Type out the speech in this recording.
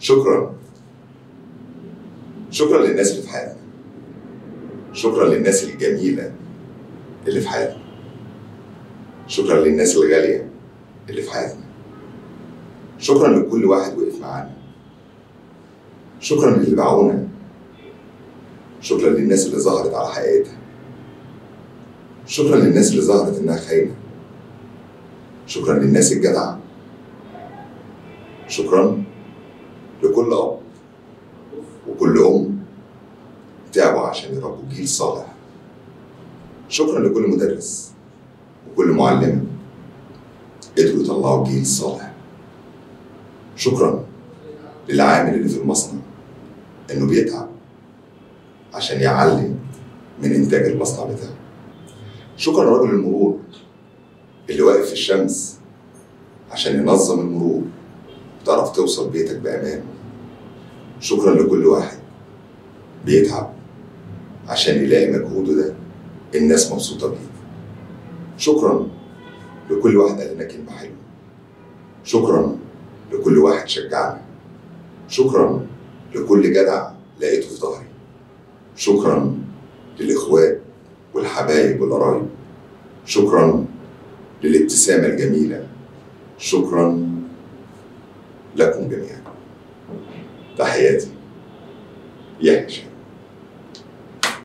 شكرا. شكرا للناس اللي في حياتنا. شكرا للناس الجميلة اللي في حياتنا. شكرا للناس الغالية اللي في حياتنا. شكرا لكل واحد وقف معانا. شكرا للي باعونا. شكرا للناس اللي ظهرت على حقيقتها. شكرا للناس اللي ظهرت انها خاينة. شكرا للناس الجدعة. شكرا لكل اب وكل ام تعبوا عشان يربوا جيل صالح. شكرا لكل مدرس وكل معلمة قدروا يطلعوا جيل صالح. شكرا للعامل اللي في المصنع انه بيتعب عشان يعلي من انتاج المصنع بتاعه. شكرا لراجل المرور اللي واقف في الشمس عشان ينظم المرور وتعرف توصل بيتك بامان. شكرا لكل واحد بيتعب عشان يلاقي مجهوده ده الناس مبسوطه بيه. شكرا لكل واحد قال لنا كلمه حلوه. شكرا لكل واحد شجعنا. شكرا لكل جدع لقيته في ظهري. شكرا للاخوات والحبايب والقرايب. شكرا للابتسامه الجميله. شكرا لكم جميعا. تحياتي يحيى.